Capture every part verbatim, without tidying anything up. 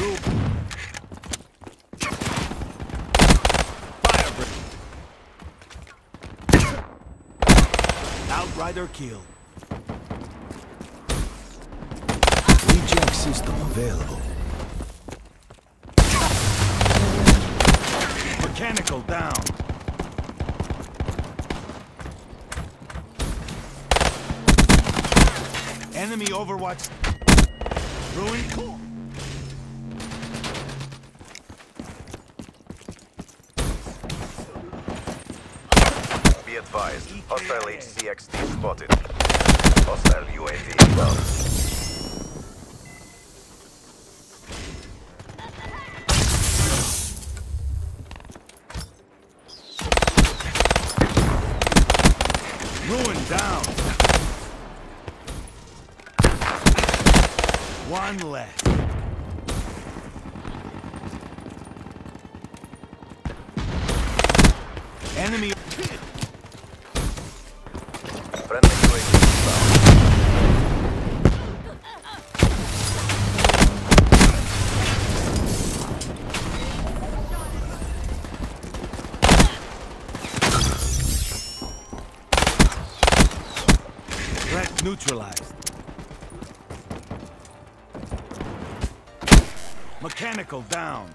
group. Fire break. Outrider kill. Reject system available. Mechanical down. Enemy overwatch. Ruin core. Be advised. Hostile H C X D spotted. Hostile U A V above. Ruin down. One left. Enemy. Friendly threat neutralized. Mechanical down.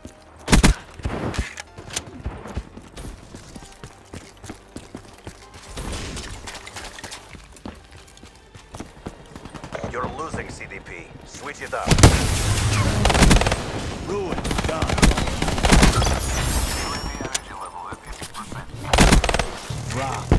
You're losing C D P. Switch it up. Ruin done. Drop.